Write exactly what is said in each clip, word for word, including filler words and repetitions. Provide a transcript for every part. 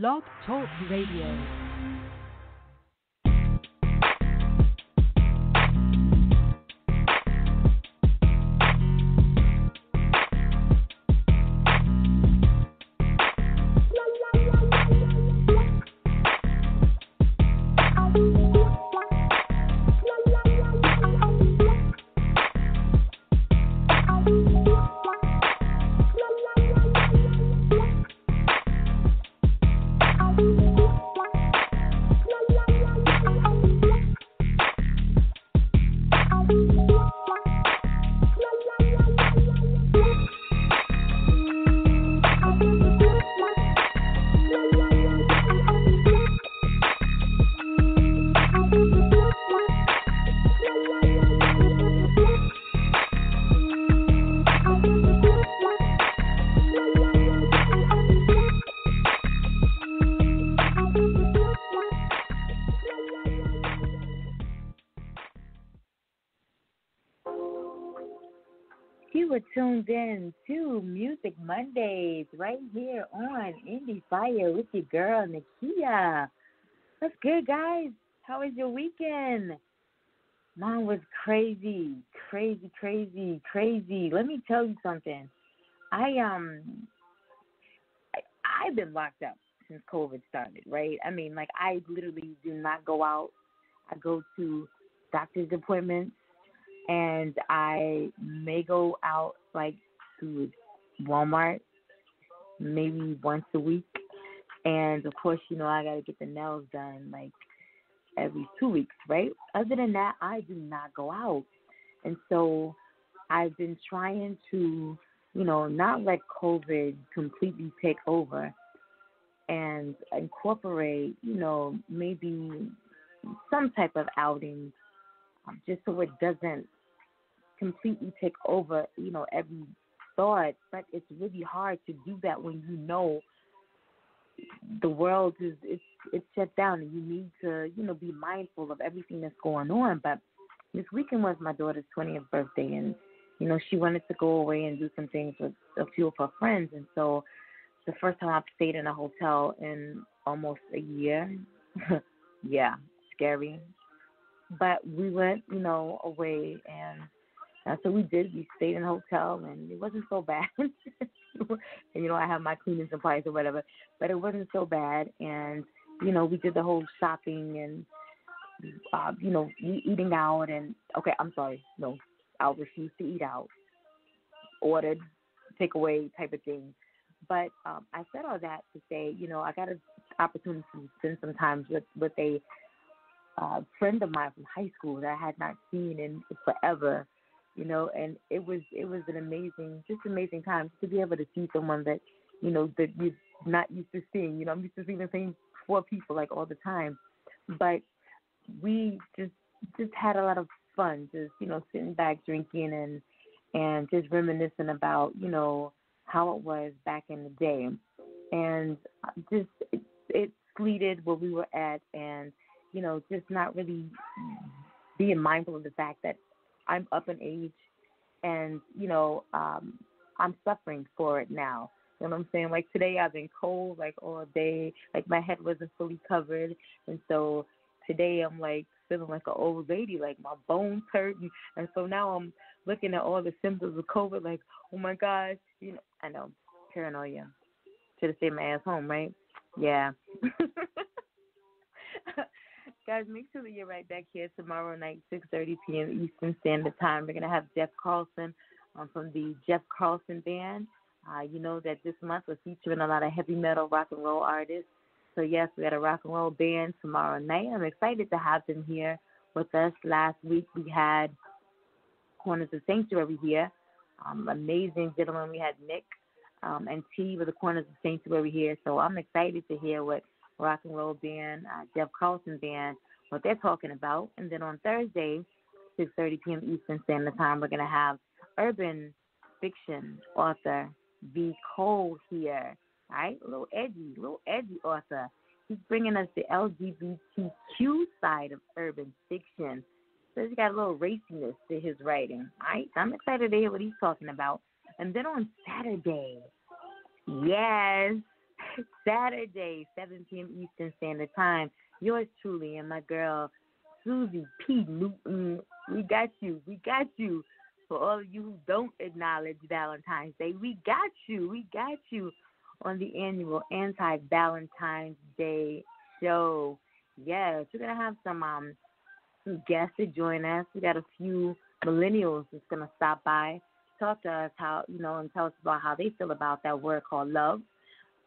Blog Talk Radio. Tuned in to Music Mondays right here on Endie Fiya with your girl Nakia. What's good, guys? How was your weekend? Mine was crazy, crazy, crazy, crazy. Let me tell you something. I um, I, I've been locked up since COVID started, right? I mean, like I literally do not go out. I go to doctor's appointments. And I may go out, like, to Walmart maybe once a week. And, of course, you know, I got to get the nails done, like, every two weeks, right? Other than that, I do not go out. And so I've been trying to, you know, not let COVID completely take over and incorporate, you know, maybe some type of outing just so it doesn't completely take over, you know, every thought. But it's really hard to do that when you know the world is it's it's shut down and you need to, you know, be mindful of everything that's going on. But this weekend was my daughter's twentieth birthday, and, you know, she wanted to go away and do some things with a few of her friends. And so the first time I've stayed in a hotel in almost a year. Yeah, scary. But we went, you know, away, and that's what we did. We stayed in a hotel, and it wasn't so bad. And, you know, I have my cleaning supplies or whatever, but it wasn't so bad. And, you know, we did the whole shopping and, uh, you know, eating out. And, okay, I'm sorry. No, I refuse to eat out. Ordered, takeaway type of thing. But um, I said all that to say, you know, I got an opportunity to spend some time with, with a A friend of mine from high school that I had not seen in forever, you know, and it was it was an amazing, just amazing time to be able to see someone that, you know, that you're not used to seeing. You know, I'm used to seeing the same four people like all the time, but we just just had a lot of fun, just, you know, sitting back drinking and and just reminiscing about, you know, how it was back in the day, and just it, it fleeted where we were at and. You know, just not really being mindful of the fact that I'm up in age and, you know, um, I'm suffering for it now. You know what I'm saying? Like, today I've been cold, like, all day. Like, my head wasn't fully covered. And so today I'm, like, feeling like an old lady. Like, my bones hurt. And, and so now I'm looking at all the symptoms of COVID, like, oh, my gosh. You know, I know, paranoia. Should have stayed my ass home, right? Yeah. Guys, make sure that you're right back here tomorrow night, six thirty p.m. Eastern Standard Time. We're going to have Jeff Carlson um, from the Jeff Carlson Band. Uh, you know that this month we're featuring a lot of heavy metal rock and roll artists. So, yes, we got a rock and roll band tomorrow night. I'm excited to have them here with us. Last week we had Corners of Sanctuary here. Um, amazing gentlemen. We had Nick um, and T with the Corners of Sanctuary here. So I'm excited to hear what rock and roll band, uh, Jeff Carlson Band, what they're talking about. And then on Thursday, six thirty p.m. Eastern Standard Time, we're going to have urban fiction author V. Cole here. All right? A little edgy, little edgy author. He's bringing us the L G B T Q side of urban fiction. So he's got a little raciness to his writing. All right? So I'm excited to hear what he's talking about. And then on Saturday, yes, Saturday, seven p.m. Eastern Standard Time. Yours truly and my girl, Susie P. Newton. We got you. We got you. For all of you who don't acknowledge Valentine's Day, we got you. We got you on the annual Anti-Valentine's Day show. Yes, we're going to have some um some guests to join us. We got a few millennials that's going to stop by, talk to us how, you know, and tell us about how they feel about that word called love.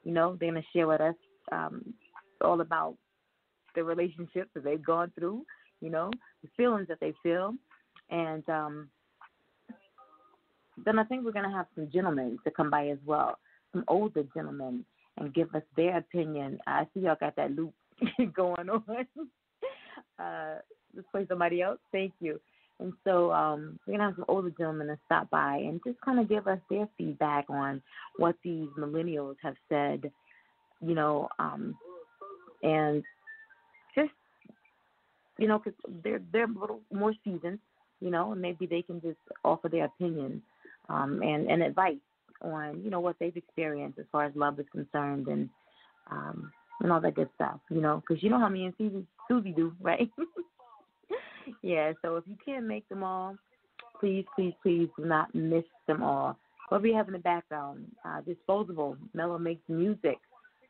You know, they're going to share with us um, all about the relationships that they've gone through, you know, the feelings that they feel. And um, then I think we're going to have some gentlemen to come by as well, some older gentlemen, and give us their opinion. I see y'all got that loop going on. uh, let's play somebody else. Thank you. And so um, we're going to have some older gentlemen to stop by and just kind of give us their feedback on what these millennials have said, you know, um, and just, you know, because they're, they're a little more seasoned, you know, and maybe they can just offer their opinion um, and, and advice on, you know, what they've experienced as far as love is concerned and um, and all that good stuff, you know, because you know how me and Susie, Susie do, right? Yeah, so if you can make them all, please, please, please do not miss them all. What we have in the background, uh, Disposable, Mellow Makes Music.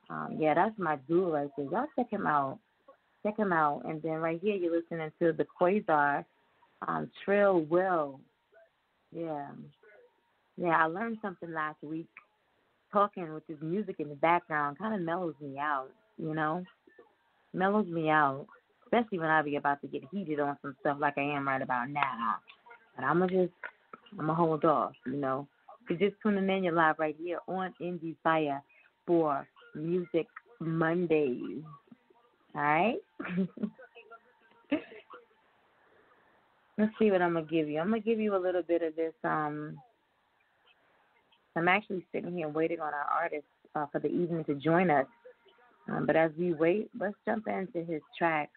Um, yeah, that's my dude right there. Y'all check him out. Check him out. And then right here, you're listening to the Quasar, um, Trill Will. Yeah. Yeah, I learned something last week. Talking with this music in the background kind of mellows me out, you know? Mellows me out. Especially when I be about to get heated on some stuff like I am right about now. But I'm going to just, I'm going to hold off, you know. So just tuning in, you're live right here on Endie Fiya for Music Mondays. All right? Let's see what I'm going to give you. I'm going to give you a little bit of this. Um, I'm actually sitting here waiting on our artist uh, for the evening to join us. Um, but as we wait, let's jump into his track.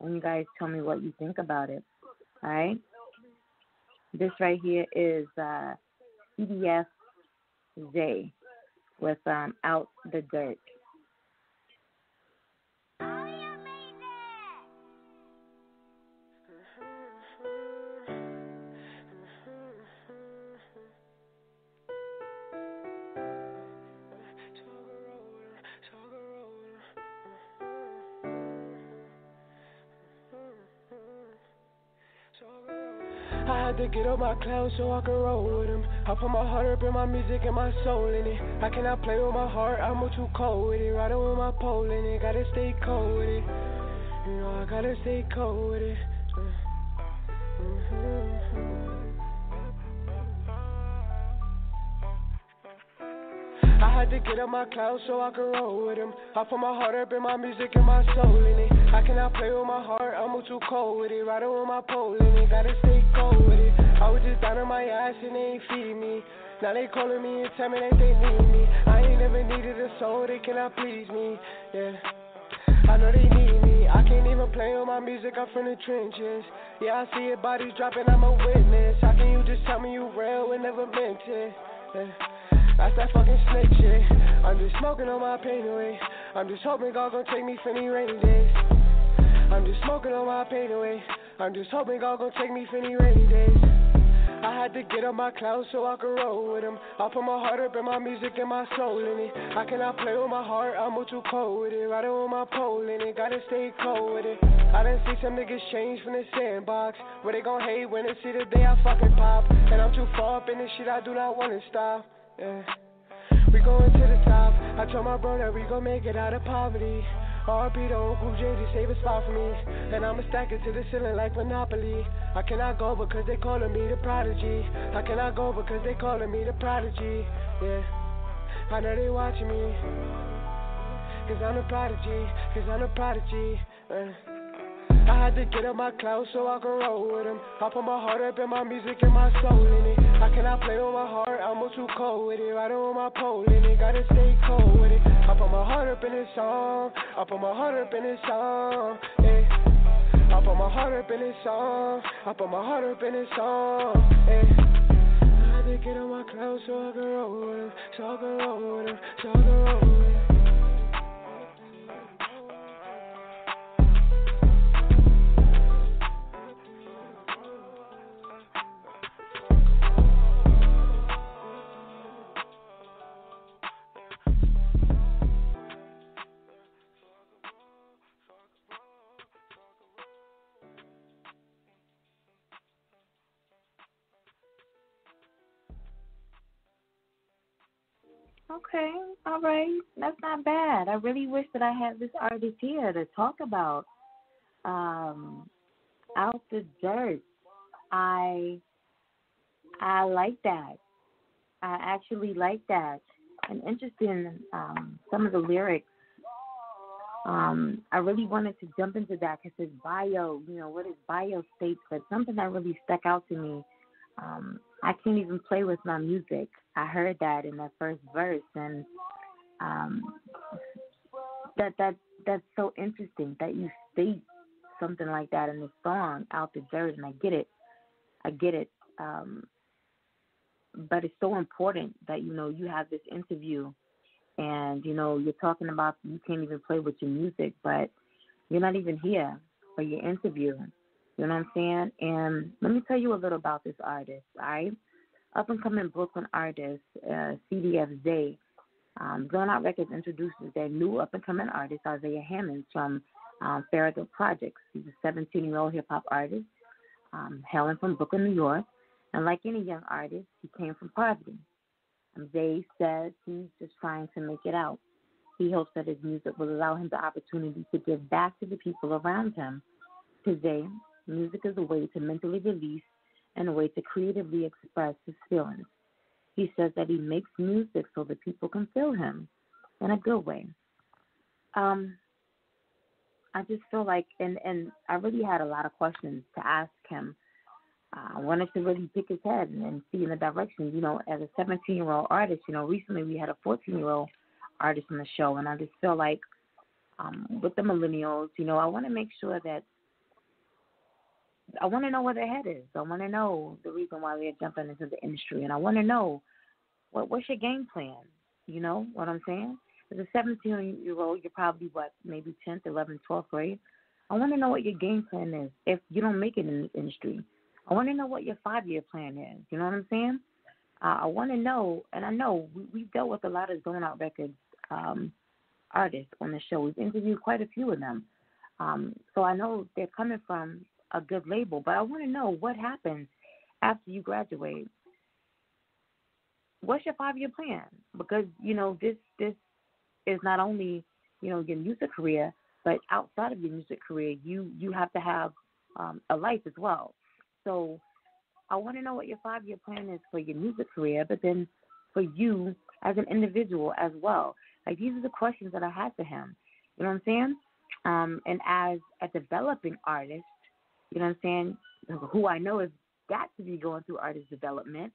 And you guys tell me what you think about it, all right? This right here is uh, C D F Zay with um, Out the Durk. To get up my clouds so I can roll with them. I put my heart up in my music and my soul in it. I cannot play with my heart, I'm too cold with it. Riding with my pole in it, gotta stay cold with it. You know I gotta stay cold with it. Mm-hmm. I had to get up my clouds so I can roll with them. I put my heart up in my music and my soul in it. I cannot play with my heart, I'm too cold with it. Riding with my pole in it, gotta stay cold with it. I was just down on my ass and they ain't feeding me. Now they calling me and tell me that they need me. I ain't never needed a soul, they cannot please me. Yeah, I know they need me. I can't even play with my music, I'm from the trenches. Yeah, I see it, bodies dropping, I'm a witness. How can you just tell me you real and never meant it? Yeah. That's that fucking snake shit. I'm just smoking on my pain away. I'm just hoping God gon' take me for any rainy days. I'm just smoking on my pain away. I'm just hoping God gon' take me for any rainy days. I had to get up my clouds so I could roll with them. I put my heart up in my music and my soul in it. I cannot play with my heart, I'm too cold with it. Riding with my pole in it, gotta stay cold with it. I done see some niggas change from the sandbox. Where they gon' hate when they see the day I fucking pop. And I'm too far up in this shit, I do not wanna stop. Yeah. We going to the top. I told my bro that we gon' make it out of poverty. R P to Uncle J, just save a spot for me. And I'ma stack it to the ceiling like Monopoly. I cannot go because they calling me the prodigy. I cannot go because they calling me the prodigy. Yeah, I know they watching me. Cause I'm the prodigy, cause I'm the prodigy. uh. I had to get up my clouds so I could roll with them. I put my heart up in my music and my soul in it. I cannot play with my heart, I'm too cold with it. Riding with my pole in it, gotta stay cold with it. I put my heart up in this song. I put my heart up in this song. Yeah. I put my heart up in this song. I put my heart up in this song. Yeah. I had to get up my clouds so I could roll with them. So I could roll with them. So I could roll with them. Okay, all right. That's not bad. I really wish that I had this artist here to talk about. Um, Out the Dirt. I I like that. I actually like that. And interesting, um, some of the lyrics. Um, I really wanted to jump into that because his bio, you know, what his bio states, but something that really stuck out to me. Um, I can't even play with my music. I heard that in that first verse, and um, that that that's so interesting that you state something like that in the song, Out the Dirt, and I get it. I get it. Um, but it's so important that, you know, you have this interview and, you know, you're talking about you can't even play with your music, but you're not even here for your interview. You know what I'm saying? And let me tell you a little about this artist, all right? Up-and-coming Brooklyn artist, uh, C D F Zay. Um, Zone Out Records introduces their new up-and-coming artist, Isaiah Hammonds, from um, Farragut Projects. He's a seventeen-year-old hip-hop artist, um, hailing from Brooklyn, New York. And like any young artist, he came from poverty. Um, Zay says he's just trying to make it out. He hopes that his music will allow him the opportunity to give back to the people around him. Today, music is a way to mentally release and a way to creatively express his feelings. He says that he makes music so that people can feel him in a good way. Um, I just feel like, and, and I really had a lot of questions to ask him. Uh, I wanted to really pick his head and, and see in the direction. You know, as a seventeen-year-old artist, you know, recently we had a fourteen-year-old artist on the show, and I just feel like um, with the millennials, you know, I want to make sure that I want to know where their head is. I want to know the reason why they're jumping into the industry. And I want to know, what what's your game plan? You know what I'm saying? As a seventeen-year-old, you're probably, what, maybe tenth, eleventh, twelfth grade. I want to know what your game plan is if you don't make it in this industry. I want to know what your five-year plan is. You know what I'm saying? Uh, I want to know, and I know we, we've dealt with a lot of Zone Out Records um, artists on the show. We've interviewed quite a few of them. Um, so I know they're coming from a good label, but I want to know what happens after you graduate. What's your five-year plan? Because, you know, this this is not only, you know, your music career, but outside of your music career, you, you have to have um, a life as well. So I want to know what your five-year plan is for your music career, but then for you as an individual as well. Like, these are the questions that I had for him. You know what I'm saying? Um, and as a developing artist, you know what I'm saying, who I know has got to be going through artist development.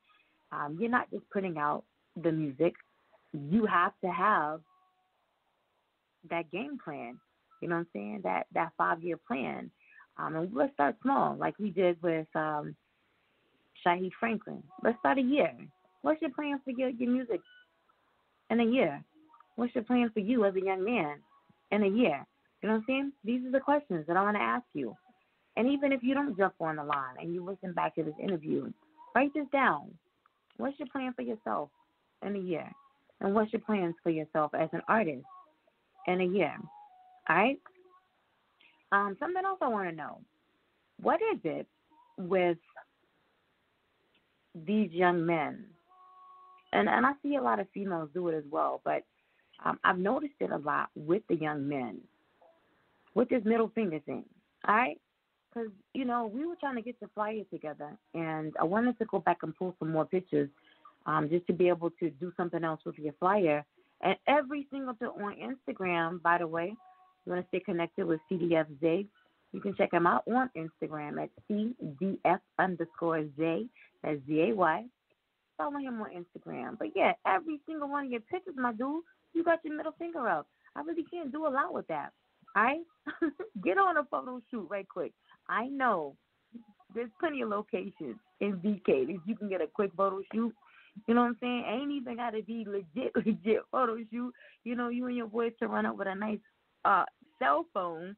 Um, you're not just putting out the music. You have to have that game plan, you know what I'm saying, that, that five-year plan. Um, and let's start small, like we did with um, Shaheed Franklin. Let's start a year. What's your plan for your, your music in a year? What's your plan for you as a young man in a year? You know what I'm saying? These are the questions that I want to ask you. And even if you don't jump on the line and you listen back to this interview, write this down. What's your plan for yourself in a year? And what's your plans for yourself as an artist in a year? All right? Um, something else I want to know. What is it with these young men? And and I see a lot of females do it as well, but um, I've noticed it a lot with the young men, with this middle finger thing. All right? Because, you know, we were trying to get the flyer together, and I wanted to go back and pull some more pictures um, just to be able to do something else with your flyer. And every single thing on Instagram, by the way, you want to stay connected with C D F Zay, you can check him out on Instagram at C D F underscore Zay. That's Z A Y. Follow him on Instagram. But, yeah, every single one of your pictures, my dude, you got your middle finger up. I really can't do a lot with that. All right? Get on a photo shoot right quick. I know there's plenty of locations in D K that you can get a quick photo shoot. You know what I'm saying? Ain't even got to be legit, legit photo shoot. You know, you and your boys can run up with a nice uh, cell phone,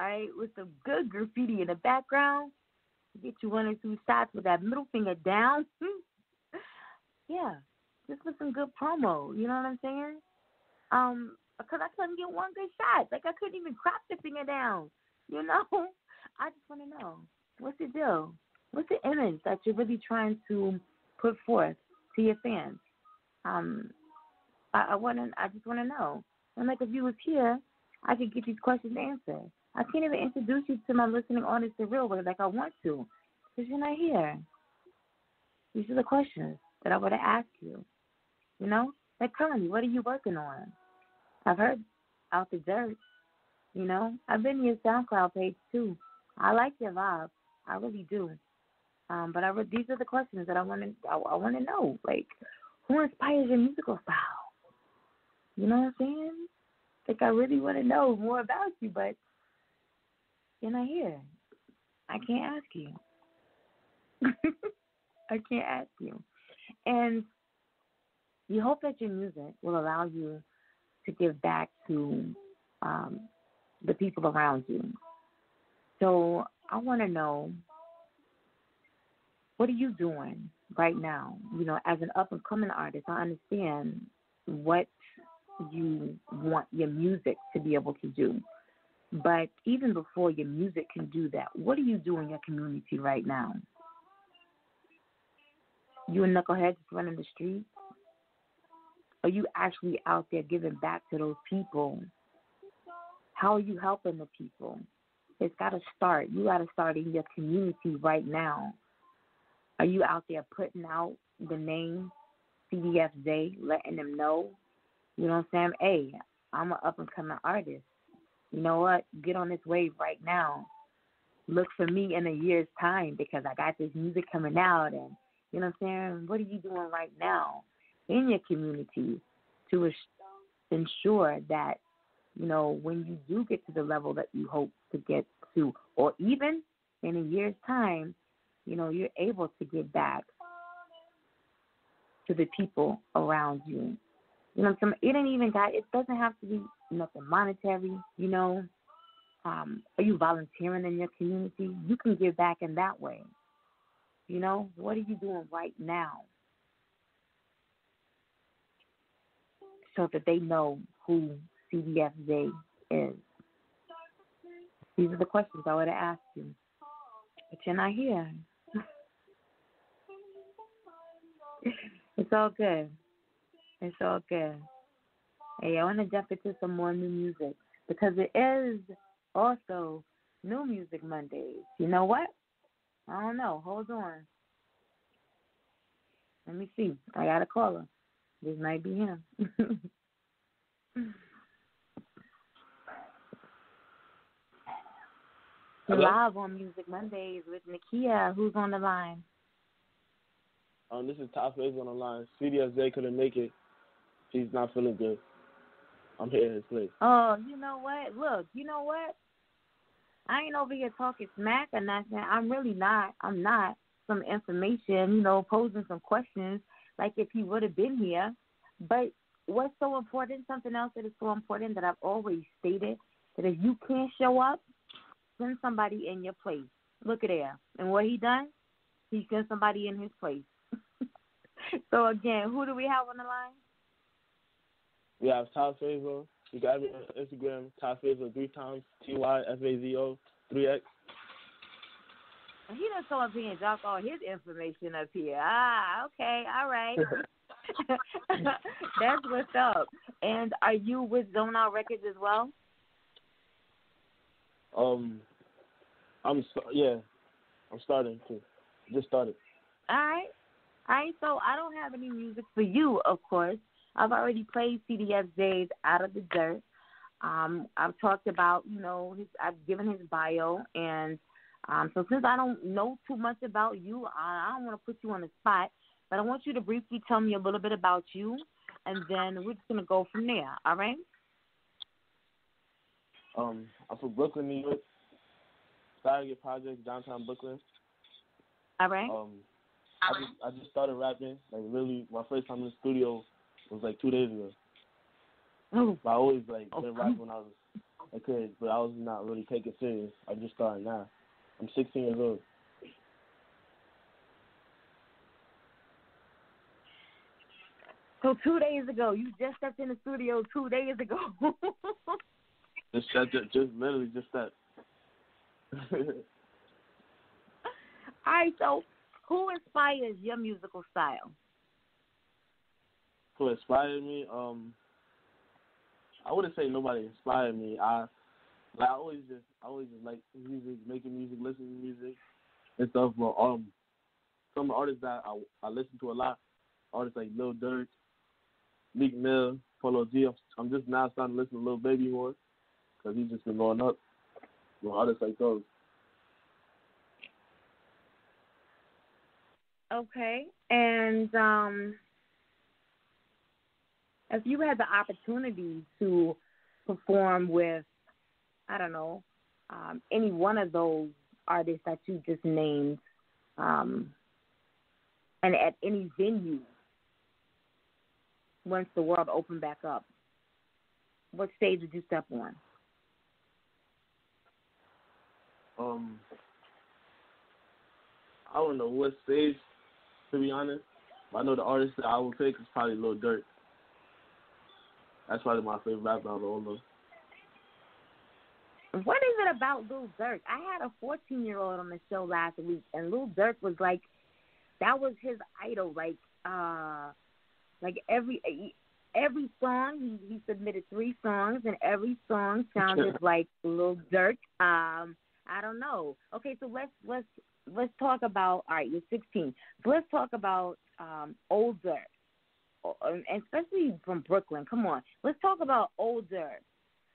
all right, with some good graffiti in the background. Get you one or two shots with that middle finger down. Yeah, just with some good promo. You know what I'm saying? Um, because I couldn't get one good shot. Like, I couldn't even crop the finger down, you know? I just want to know, what's the deal? What's the image that you're really trying to put forth to your fans? Um, I, I want to. I just want to know. I'm like, if you was here, I could get these questions answered. I can't even introduce you to my listening audience the real way, like I want to, because you're not here. These are the questions that I would have asked you. You know, like currently, what are you working on? I've heard Out the Dirt. You know, I've been to your SoundCloud page too. I like your vibe, I really do. Um, but I re- these are the questions that I want to. I, I want to know, like, who inspires your musical style? You know what I'm saying? Like, I really want to know more about you, but you're not here. I can't ask you. I can't ask you. And you hope that your music will allow you to give back to um, the people around you. So I want to know, what are you doing right now? You know, as an up-and-coming artist, I understand what you want your music to be able to do. But even before your music can do that, what do you do in your community right now? You a knucklehead just running the streets? Are you actually out there giving back to those people? How are you helping the people? It's got to start. You got to start in your community right now. Are you out there putting out the name C D F Zay, letting them know? You know what I'm saying? Hey, I'm an up-and-coming artist. You know what? Get on this wave right now. Look for me in a year's time because I got this music coming out. And you know what I'm saying? What are you doing right now in your community to ensure that, you know, when you do get to the level that you hope to get to, or even in a year's time, you know, you're able to get back to the people around you. You know, some, it ain't even got, it doesn't have to be nothing monetary, you know. Um, are you volunteering in your community? You can give back in that way. You know, what are you doing right now? So that they know who C D F Zay is. These are the questions I would have asked you. But you're not here. It's all good. It's all good. Hey, I want to jump into some more new music because it is also New Music Mondays. You know what? I don't know. Hold on. Let me see. I got a caller. This might be him. Live on Music Mondays with Nakia. Who's on the line? Um, this is Ty Fazo on the line. C D F Zay couldn't make it. She's not feeling good. I'm here in his place. Oh, you know what? Look, you know what? I ain't over here talking smack or nothing. I'm really not. I'm not. Some information, you know, posing some questions like if he would have been here. But what's so important, something else that is so important that I've always stated, that if you can't show up, send somebody in your place. Look at there. And what he done, he sent somebody in his place. So, again, who do we have on the line? We have Ty Fazo. You got me on Instagram, Ty Fazo three times, T Y F A Z O, three X. He done told me and drop all his information up here. Ah, okay, all right. That's what's up. And are you with Zone Out Records as well? Um, I'm, yeah, I'm starting to. Just started. All right. All right, so I don't have any music for you, of course. I've already played C D F Zay's Out of the Dirt. Um, I've talked about, you know, his, I've given his bio. And um, so since I don't know too much about you, I, I don't want to put you on the spot, but I want you to briefly tell me a little bit about you, and then we're just going to go from there, all right? Um, I'm from Brooklyn, New York. Farragut Projects, downtown Brooklyn. All right. Um, I just, I just started rapping. Like, really, my first time in the studio was, like, two days ago. Ooh. But I always, like, been okay. rapping when I was a kid, but I was not really taking it serious. I just started now. I'm sixteen years old. So two days ago. You just stepped in the studio two days ago. Just, just, just literally just that. All right, so who inspires your musical style? who inspired me, um, I wouldn't say nobody inspired me. I like I always just I always just like music, making music, listening to music and stuff. But um, some artists that I, I listen to a lot, artists like Lil Durk, Meek Mill, Polo G. I'm, I'm just now starting to listen to Lil Baby more because he's just been going up. Well, artists like those. Okay, and um, if you had the opportunity to perform with, I don't know, um, any one of those artists that you just named, um, and at any venue, once the world opened back up, what stage would you step on? Um, I don't know what stage, to be honest. I know the artist that I would pick is probably Lil Durk. That's probably my favorite rapper out of all of them. What is it about Lil Durk? I had a fourteen-year-old on the show last week, and Lil Durk was like, that was his idol. Like, uh, like every every song, he, he submitted three songs, and every song sounded like Lil Durk. Um, I don't know. Okay, so let's let's. Let's talk about, all right, you're sixteen. But let's talk about um, older, especially from Brooklyn. Come on. Let's talk about older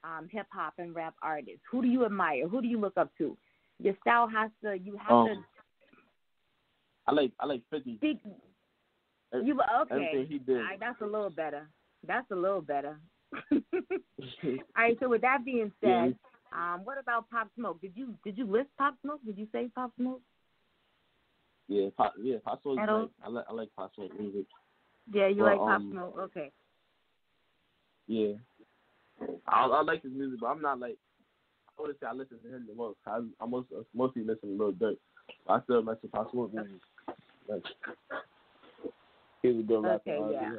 um, hip-hop and rap artists. Who do you admire? Who do you look up to? Your style has to, you have um, to. I like I like fifty. fifty. You, okay. Everything he did. All right, that's a little better. That's a little better. All right, so with that being said, yeah. um, what about Pop Smoke? Did you Did you list Pop Smoke? Did you say Pop Smoke? Yeah, pop, yeah, Pop Smoke. Like, I like I like Pop Smoke music. Yeah, you but, like Pop um, Smoke. Okay. Yeah, I, I like his music, but I'm not like I wouldn't say I listen to him the most. I I most I mostly listen to Lil Durk. I still like to Pop Smoke music. Like, he's a good rapper. Okay, yeah.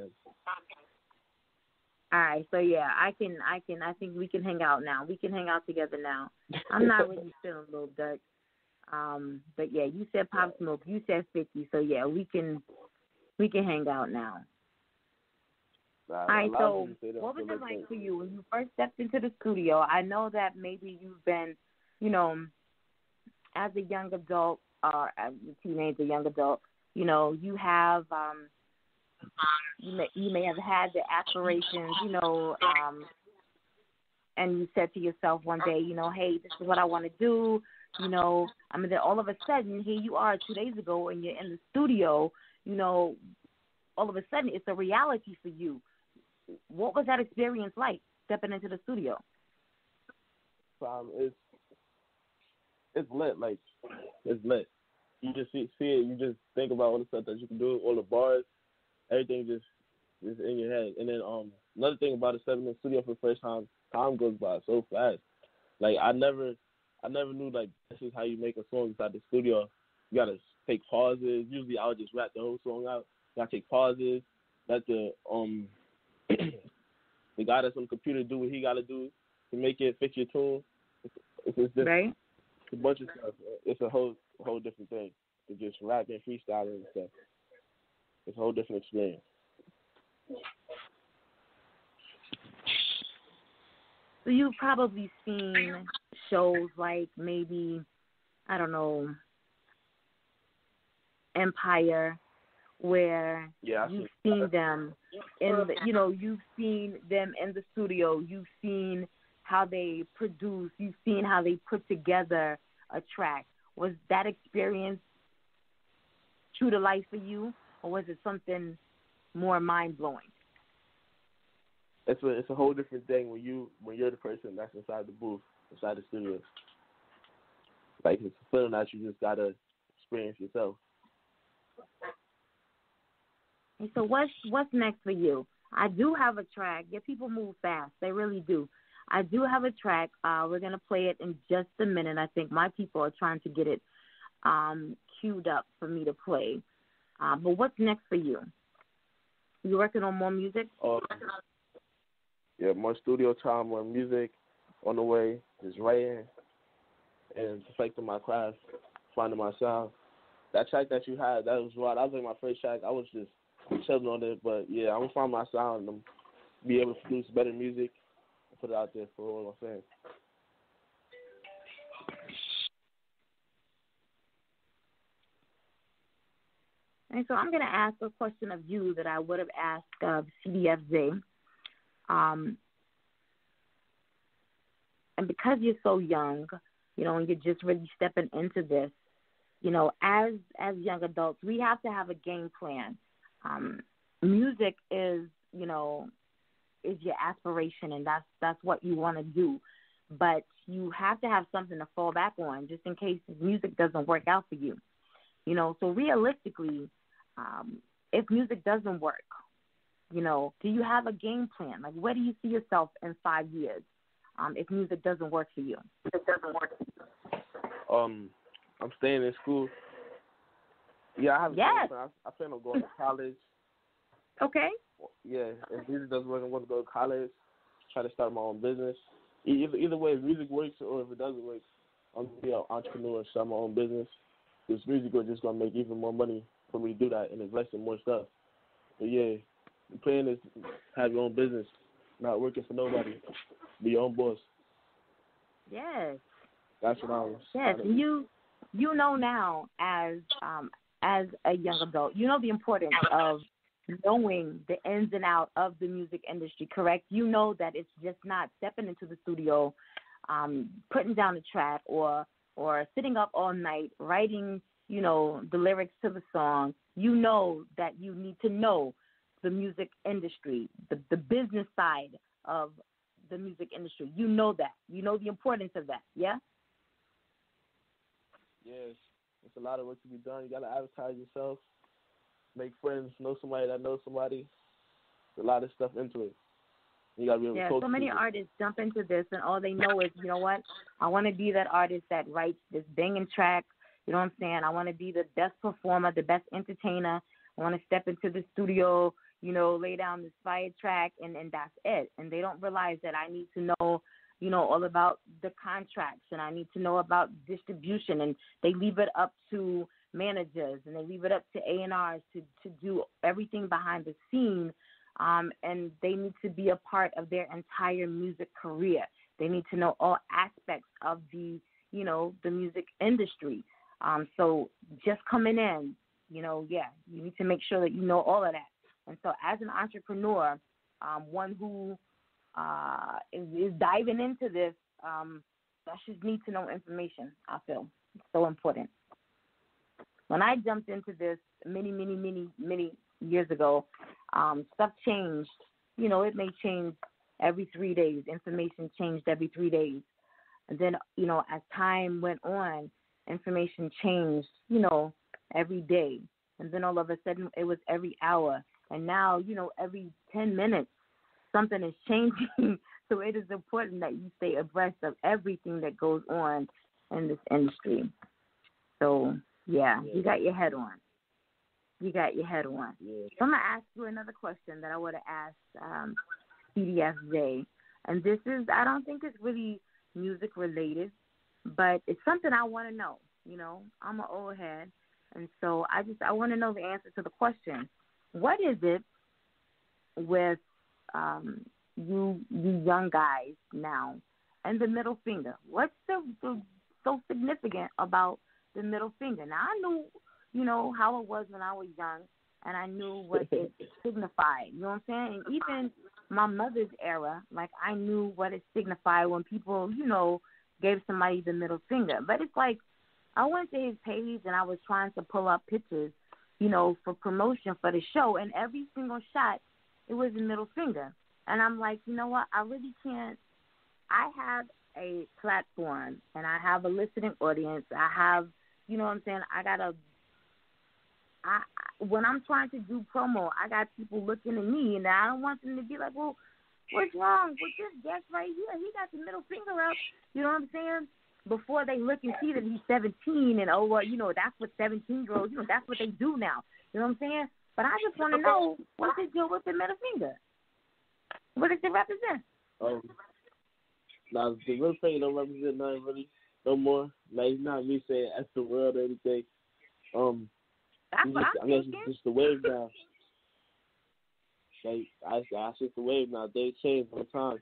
All right, so yeah, I can I can I think we can hang out now. We can hang out together now. I'm not really feeling Lil Durk. Um, but yeah, you said Pop Smoke, you said fifty, so yeah, we can we can hang out now. Nah, all right, so what was it like for you when you first stepped into the studio? I know that maybe you've been, you know, as a young adult or as a teenager, young adult, you know, you have um, you may you may have had the aspirations, you know, um, and you said to yourself one day, you know, hey, this is what I want to do. You know, I mean, then all of a sudden, here you are two days ago and you're in the studio, you know, all of a sudden it's a reality for you. What was that experience like, stepping into the studio? Um, it's, it's lit, like, it's lit. You just see, see it, you just think about all the stuff that you can do, all the bars, everything just is in your head. And then um, another thing about it, stepping in the studio for the first time, time goes by so fast. Like, I never... I never knew, like, this is how you make a song inside the studio. You got to take pauses. Usually I would just rap the whole song out. You got to take pauses. Let the um the guy that's on the computer do what he got to do to make it fit your tune. It's, it's, it's just right. It's a bunch of stuff. It's a whole whole different thing to just rap and freestyle and stuff. It's a whole different experience. So you've probably seen shows like maybe, I don't know, Empire, where yeah, you've seen that. them in the, you know, you've seen them in the studio, you've seen how they produce, you've seen how they put together a track. Was that experience true to life for you, or was it something more mind blowing? It's a it's a whole different thing when you when you're the person that's inside the booth. Inside the studio. Like, it's a feeling that you just got to experience yourself. And so what's, what's next for you? I do have a track. Your people move fast. They really do. I do have a track. Uh, we're going to play it in just a minute. I think my people are trying to get it um, queued up for me to play. Uh, but what's next for you? You working on more music? Um, yeah, more studio time, more music. On the way, just writing and perfecting my craft, finding myself. That track that you had, that was right. That was like my first track. I was just I'm chilling on it, but yeah, I'm gonna find my sound and be able to produce better music and put it out there for all my fans. And so I'm gonna ask a question of you that I would have asked of C D F Zay. Um, and because you're so young, you know, and you're just really stepping into this, you know, as as young adults, we have to have a game plan. Um, music is, you know, is your aspiration, and that's that's what you want to do. But you have to have something to fall back on, just in case music doesn't work out for you. You know, so realistically, um, if music doesn't work, you know, do you have a game plan? Like, where do you see yourself in five years? Um, if music doesn't work for you, it doesn't work. Um, I'm staying in school. Yeah, I have. Yes. I, I plan on going to college. Okay. Yeah, if music doesn't work, I'm going to go to college. Try to start my own business. Either, either way, if music works or if it doesn't work, I'm gonna be an entrepreneur and start my own business. This music is just gonna make even more money for me to do that and invest in more stuff. But yeah, the plan is to have your own business, not working for nobody. Be your own boss. Yes. That's what I was. Yes, you you know now as um as a young adult, you know the importance of knowing the ins and outs of the music industry, correct? You know that it's just not stepping into the studio, um, putting down the track or or sitting up all night writing, you know, the lyrics to the song. You know that you need to know the music industry, the, the business side of the music industry. You know that. You know the importance of that, yeah? Yes. It's a lot of work to be done. You got to advertise yourself, make friends, know somebody that knows somebody. There's a lot of stuff into it. You got to be able yeah, to coach so many people. Artists jump into this, and all they know is, you know what, I want to be that artist that writes this banging track. You know what I'm saying? I want to be the best performer, the best entertainer. I want to step into the studio, you know, lay down this fire track, and, and that's it. And they don't realize that I need to know, you know, all about the contracts, and I need to know about distribution. And they leave it up to managers, and they leave it up to A and R's to, to do everything behind the scene. Um, and they need to be a part of their entire music career. They need to know all aspects of the, you know, the music industry. Um, so just coming in, you know, yeah, you need to make sure that you know all of that. And so as an entrepreneur, um, one who uh, is, is diving into this, um, that's just need to know information, I feel. It's so important. When I jumped into this many, many, many, many years ago, um, stuff changed. You know, it may change every three days. Information changed every three days. And then, you know, as time went on, information changed, you know, every day. And then all of a sudden it was every hour. And now, you know, every ten minutes, something is changing. So it is important that you stay abreast of everything that goes on in this industry. So, yeah, yeah. you got your head on. You got your head on. Yeah. So I'm going to ask you another question that I would have asked um, C D F Zay. And this is, I don't think it's really music related, but it's something I want to know. You know, I'm an old head. And so I just, I want to know the answer to the question. What is it with um, you, you young guys now and the middle finger? What's the, the, so significant about the middle finger? Now, I knew, you know, how it was when I was young, and I knew what it signified. You know what I'm saying? And even my mother's era, like, I knew what it signified when people, you know, gave somebody the middle finger. But it's like I went to his page, and I was trying to pull up pictures, you know, for promotion for the show, and every single shot, it was a middle finger. And I'm like, you know what? I really can't. I have a platform, and I have a listening audience. I have, you know what I'm saying? I got a, I, when I'm trying to do promo, I got people looking at me, and I don't want them to be like, well, what's wrong with this guest right here? He got the middle finger up, you know what I'm saying? Before they look and see that he's seventeen and, oh, well, you know, that's what seventeen-year-olds, you know, that's what they do now. You know what I'm saying? But I just want to know, what's the deal with the middle finger? What does it represent? Um, nah, the middle finger don't represent nothing really no more. Like, it's not me saying that's the world or anything. Um, that's what just, I'm thinking. It's just the wave now. They, I, I shit the wave now. They change all the time.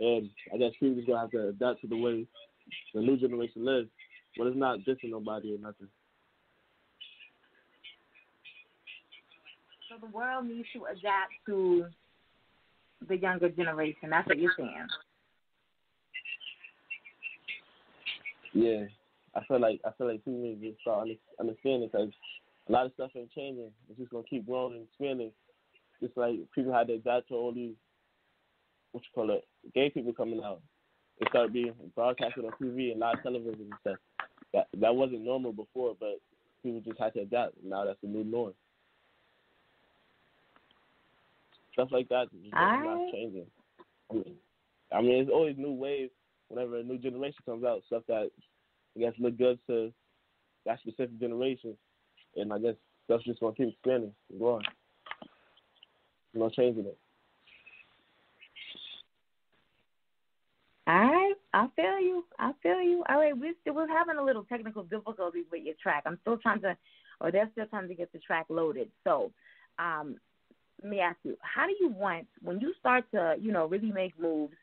And I guess people just gonna have to adapt to the way the new generation lives. But it's not dissing nobody or nothing. So the world needs to adapt to the younger generation. That's what you're saying. Yeah, I feel like I feel like people need to start understanding because a lot of stuff ain't changing. It's just gonna keep growing and expanding. Just like people had to adapt to all these what you call it, gay people coming out. It started being broadcasted on T V and live television and stuff. That that wasn't normal before, but people just had to adapt. Now that's the new norm. Stuff like that is not changing. I mean, I mean, it's always new waves. Whenever a new generation comes out, stuff that I guess look good to that specific generation, and I guess stuff's just gonna keep expanding and growing. No changing it. All right, I feel you. I feel you. All right, we're still, we're having a little technical difficulties with your track. I'm still trying to, or they're still trying to get the track loaded. So, um, let me ask you, how do you want when you start to, you know, really make moves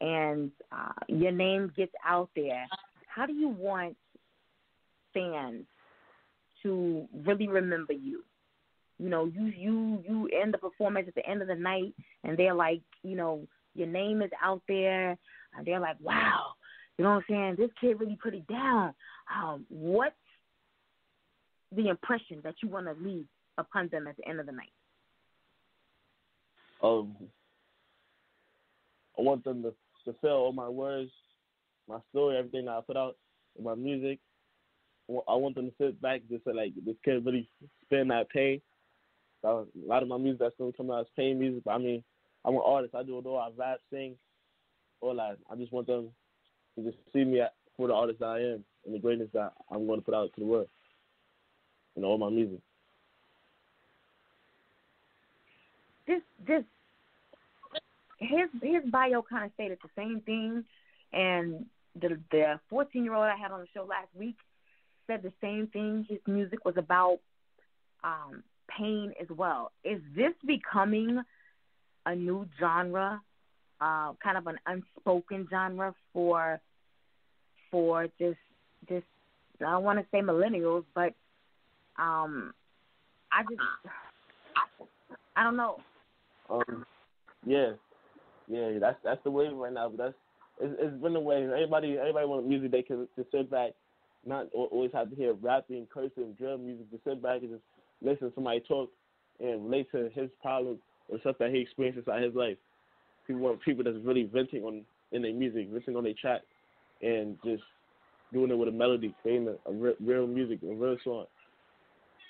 and uh, your name gets out there? How do you want fans to really remember you? You know, you you you end the performance at the end of the night, and they're like, you know, your name is out there, and they're like, wow, you know what I'm saying? This kid really put it down. Um, what's the impression that you want to leave upon them at the end of the night? Um, I want them to, to feel all my words, my story, everything that I put out, my music. I want them to sit back just so, like, this kid really spin that pain. So a lot of my music that's going to come out is pain music, but I mean, I'm an artist. I do it all. I rap, sing, all that. I just want them to just see me for the artist that I am and the greatness that I'm going to put out to the world and all my music. This, this, his his bio kind of stated the same thing, and the the fourteen-year-old I had on the show last week said the same thing. His music was about um, pain as well. Is this becoming a new genre, uh, kind of an unspoken genre for for just just I don't want to say millennials, but um, I just I don't know. Um, yeah, yeah, that's that's the wave right now. But that's it's, it's been the wave. Everybody everybody wants music they can just sit back, not always have to hear rapping, cursing, drum music. To sit back and just listen to somebody talk and relate to his problems or stuff that he experienced inside his life. People want people that's really venting on in their music, venting on their track, and just doing it with a melody, creating a, a re- real music, a real song.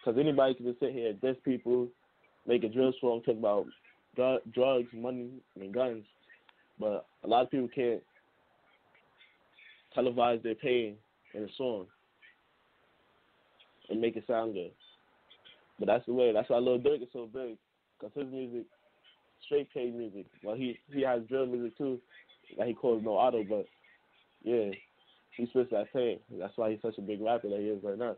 Because anybody can just sit here and diss people, make a drill song, talk about dr- drugs, money, and guns. But a lot of people can't televise their pain in a song and make it sound good. But that's the way. That's why Lil Durk is so big. Because his music, straight paid music. Well, he, he has drill music, too, that he calls no auto, but, yeah, he spits that pain. That's why he's such a big rapper that he is right now.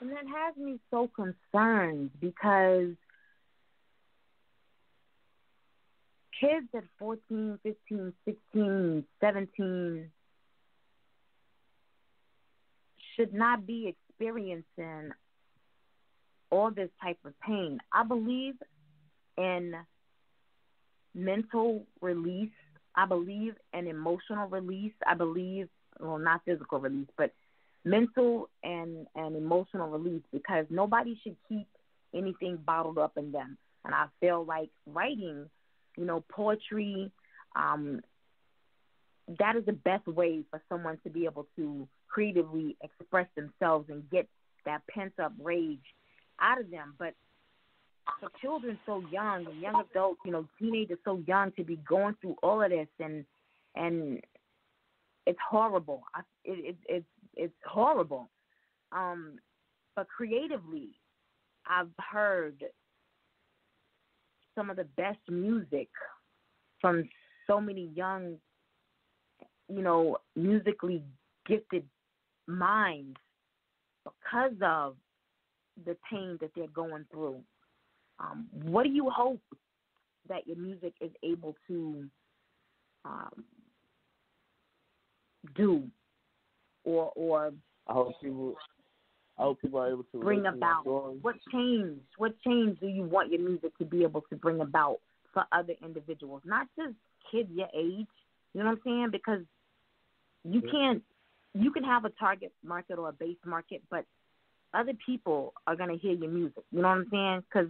And that has me so concerned because kids at fourteen, fifteen, sixteen, seventeen should not be experiencing experiencing all this type of pain. I believe in mental release. I believe in emotional release. I believe, well, not physical release, but mental and, and emotional release because nobody should keep anything bottled up in them. And I feel like writing, you know, poetry, um, that is the best way for someone to be able to creatively express themselves and get that pent-up rage out of them. But for children so young and young adults, you know, teenagers so young to be going through all of this, and and it's horrible. I, it, it, it's it's horrible. Um, but creatively, I've heard some of the best music from so many young, you know, musically gifted minds because of the pain that they're going through. Um, what do you hope that your music is able to um, do, or or I hope people, I hope people are able to bring about what change? What change do you want your music to be able to bring about for other individuals, not just kids your age? You know what I'm saying? Because you can't. You can have a target market or a base market, but other people are going to hear your music. You know what I'm saying? Because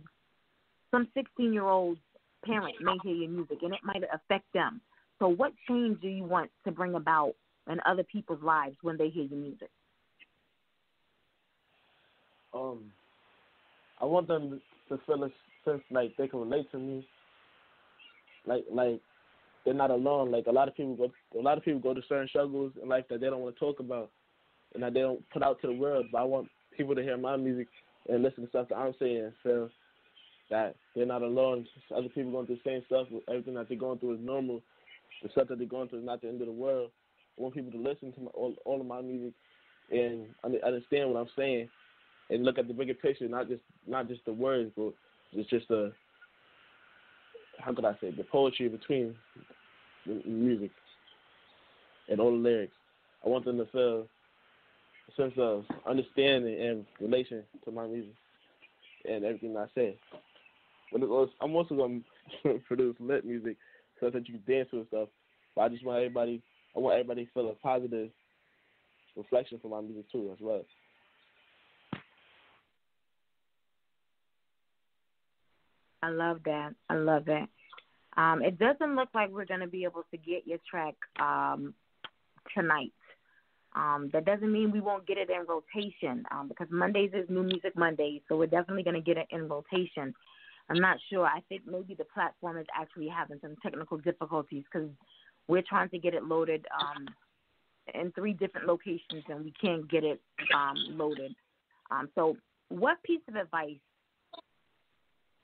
some sixteen-year-old parent may hear your music, and it might affect them. So what change do you want to bring about in other people's lives when they hear your music? Um, I want them to feel a sense like they can relate to me. Like, like they're not alone. Like a lot of people go, a lot of people go to certain struggles in life that they don't want to talk about, and that they don't put out to the world. But I want people to hear my music and listen to stuff that I'm saying and feel that they're not alone. Other people going through the same stuff. Everything that they're going through is normal. The stuff that they're going through is not the end of the world. I want people to listen to my, all, all of my music and understand what I'm saying and look at the bigger picture, not just not just the words, but it's just the, how could I say, the poetry between the music and all the lyrics. I want them to feel a sense of understanding and relation to my music and everything I say. But also, I'm also going to produce lit music so that you can dance to and stuff. But I just want everybody, I want everybody to feel a positive reflection for my music too, as well. I love that. I love that. Um, it doesn't look like we're going to be able to get your track um, tonight. Um, that doesn't mean we won't get it in rotation um, because Mondays is New Music Monday, so we're definitely going to get it in rotation. I'm not sure. I think maybe the platform is actually having some technical difficulties because we're trying to get it loaded um, in three different locations and we can't get it um, loaded. Um, so what piece of advice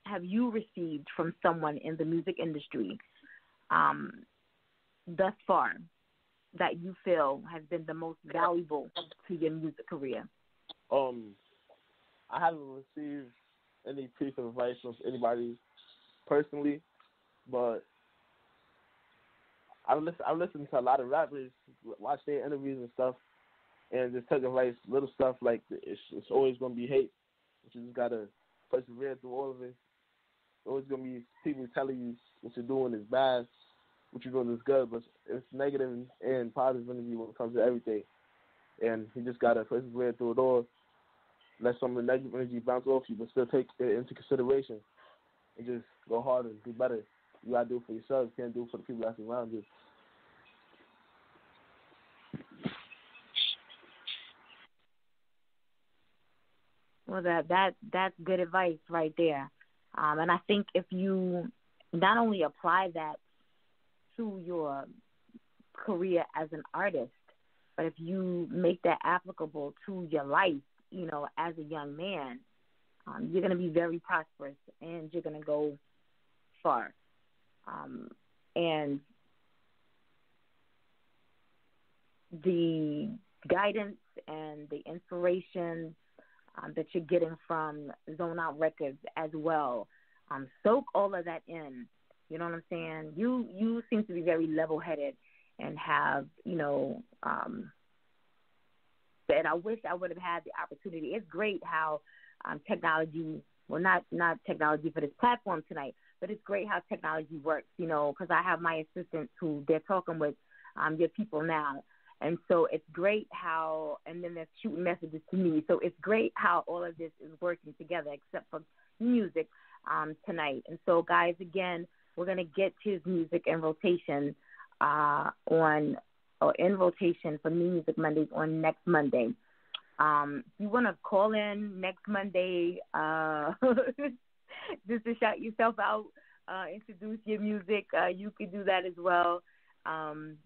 have you received from someone in the music industry um, thus far that you feel has been the most valuable to your music career? Um, I haven't received any piece of advice from anybody personally, but I've listened, I've listened to a lot of rappers, watch their interviews and stuff, and just take advice, little stuff like it's, it's always going to be hate. You just got to persevere through all of it. Always going to be people telling you what you're doing is bad, what you're doing is good, but it's negative and positive energy when it comes to everything. And you just got to persevere through it all, let some of the negative energy bounce off you, but still take it into consideration and just go harder and do better. You got to do it for yourself. You can't do it for the people that's around you. Well, that, that that's good advice right there. Um, and I think if you not only apply that to your career as an artist, but if you make that applicable to your life, you know, as a young man, um, you're going to be very prosperous and you're going to go far. Um, and the guidance and the inspiration Um, that you're getting from Zone Out Records as well. Um, soak all of that in. You know what I'm saying? You you seem to be very level-headed and have, you know, um, and I wish I would have had the opportunity. It's great how um, technology, well, not, not technology for this platform tonight, but it's great how technology works, you know, because I have my assistants who they're talking with um, your people now. And so it's great how, and then they're shooting messages to me. So it's great how all of this is working together, except for music um, tonight. And so, guys, again, we're going to get his music in rotation uh, on, or in rotation for New Music Mondays on next Monday. Um, if you want to call in next Monday uh, just to shout yourself out, uh, introduce your music, uh, you can do that as well. Um,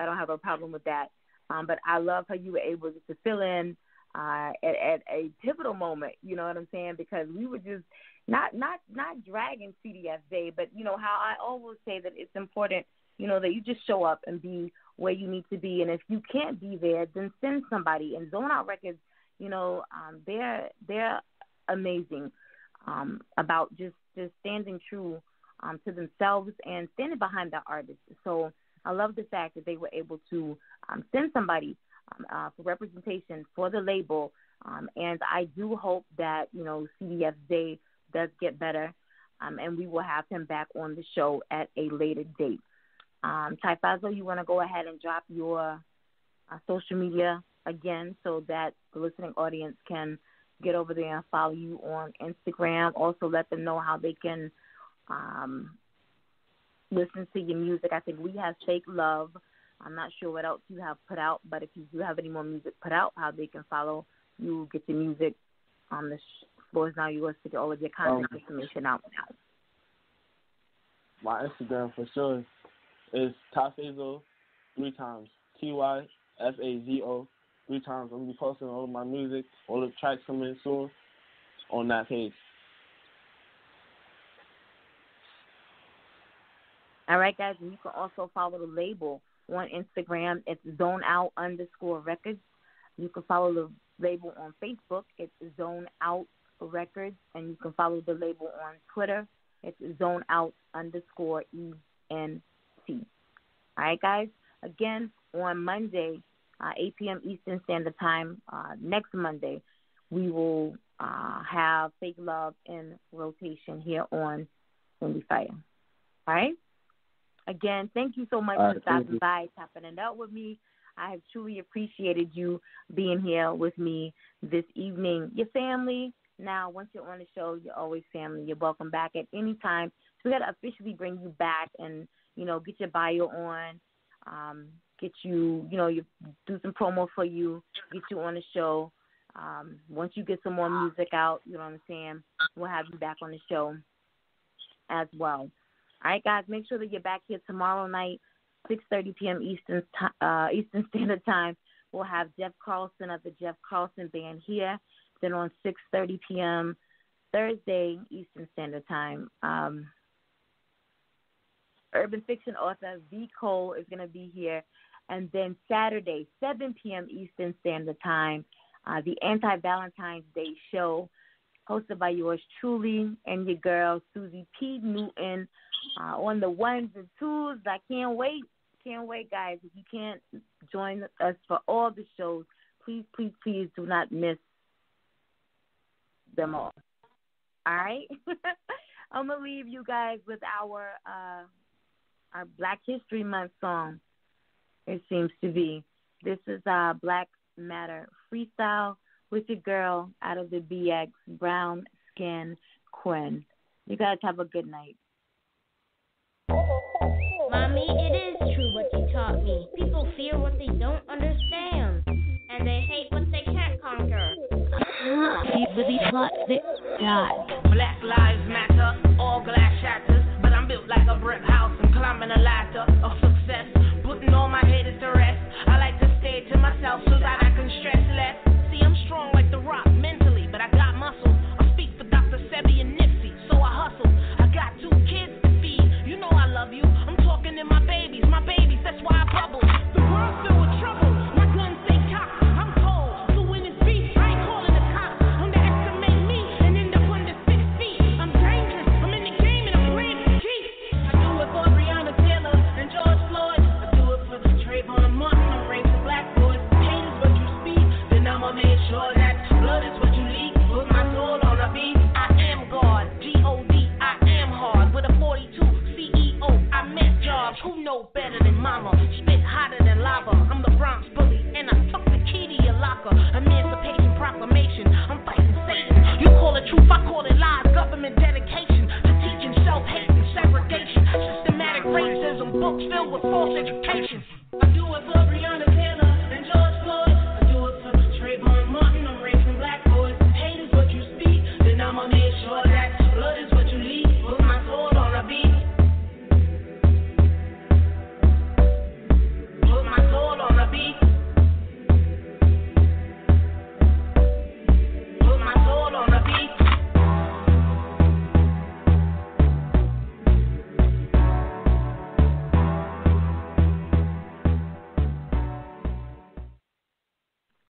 I don't have a problem with that. Um, but I love how you were able to fill in uh, at, at a pivotal moment, you know what I'm saying? Because we were just not not, not dragging C D F Zay, but, you know, how I always say that it's important, you know, that you just show up and be where you need to be. And if you can't be there, then send somebody. And Zone Out Records, you know, um, they're, they're amazing um, about just, just standing true um, to themselves and standing behind the artists. So I love the fact that they were able to um, send somebody um, uh, for representation for the label. Um, and I do hope that, you know, C D F Zay does get better, um, and we will have him back on the show at a later date. Um, Ty Fazo, you want to go ahead and drop your uh, social media again so that the listening audience can get over there and follow you on Instagram. Also let them know how they can um, listen to your music. I think we have Fake Love. I'm not sure what else you have put out, but if you do have any more music put out, how they can follow you, get your music on the floor is now yours to get all of your contact um, information out. My Instagram for sure is Ty Fazo three times. T Y F A Z O three times. I'm going to be posting all of my music, all the tracks coming soon on that page. All right, guys. And you can also follow the label on Instagram. It's Zone Out underscore Records. You can follow the label on Facebook. It's Zone Out Records. And you can follow the label on Twitter. It's Zone Out underscore E N T. All right, guys. Again, on Monday, uh, eight p.m. Eastern Standard Time, uh, next Monday, we will uh, have Fake Love in rotation here on Endie Fiya. All right? Again, thank you so much uh, for stopping by, tapping it out with me. I have truly appreciated you being here with me this evening. Your family, now, once you're on the show, you're always family. You're welcome back at any time. So we got to officially bring you back and, you know, get your bio on. Um, get you, you know, you do some promo for you, get you on the show. Um, once you get some more music out, you know what I'm saying, we'll have you back on the show as well. All right, guys, make sure that you're back here tomorrow night, six thirty p.m. Eastern uh, Eastern Standard Time. We'll have Jeff Carlson of the Jeff Carlson Band here. Then on six thirty p.m. Thursday, Eastern Standard Time, um, urban fiction author V. Cole is going to be here. And then Saturday, seven p.m. Eastern Standard Time, uh, the Anti-Valentine's Day Show, hosted by yours truly and your girl, Susie P. Newton, uh, on the ones and twos. I can't wait. Can't wait, guys. If you can't join us for all the shows, please, please, please do not miss them all. All right? I'm going to leave you guys with our... Uh, Our Black History Month song, it seems to be. This is uh, Black Matter Freestyle with your girl out of the B X, Brown Skin Quinn. You guys have a good night. Mommy, it is true what you taught me. People fear what they don't understand, and they hate what they can't conquer. He really thought they died. Black lives matter, all glass shatters, but I'm built like a brick house. Climbing a ladder of success, putting all my haters to rest. I like to stay to myself so that I can stress less. See, I'm strong like the rock mentally, but I got muscle. I speak for Doctor Sebi and Nipsey, so I hustle. I got two kids to feed. You know I love you. I'm talking to my babies, my babies. That's why I bubble. The world's filled with trouble. My guns say cock. I'm cold. So when it's beef, I ain't calling the cops. Underestimate me and end up under six feet. I'm dangerous. I'm in the game and I'm playing the Chiefs. I do it for every. Who know better than mama? Spit hotter than lava. I'm the Bronx bully, and I took the key to your locker. Emancipation Proclamation. I'm fighting Satan. You call it truth, I call it lies. Government dedication to teaching self-hate and segregation. Systematic racism, books filled with false education. I do it for Breonna Taylor.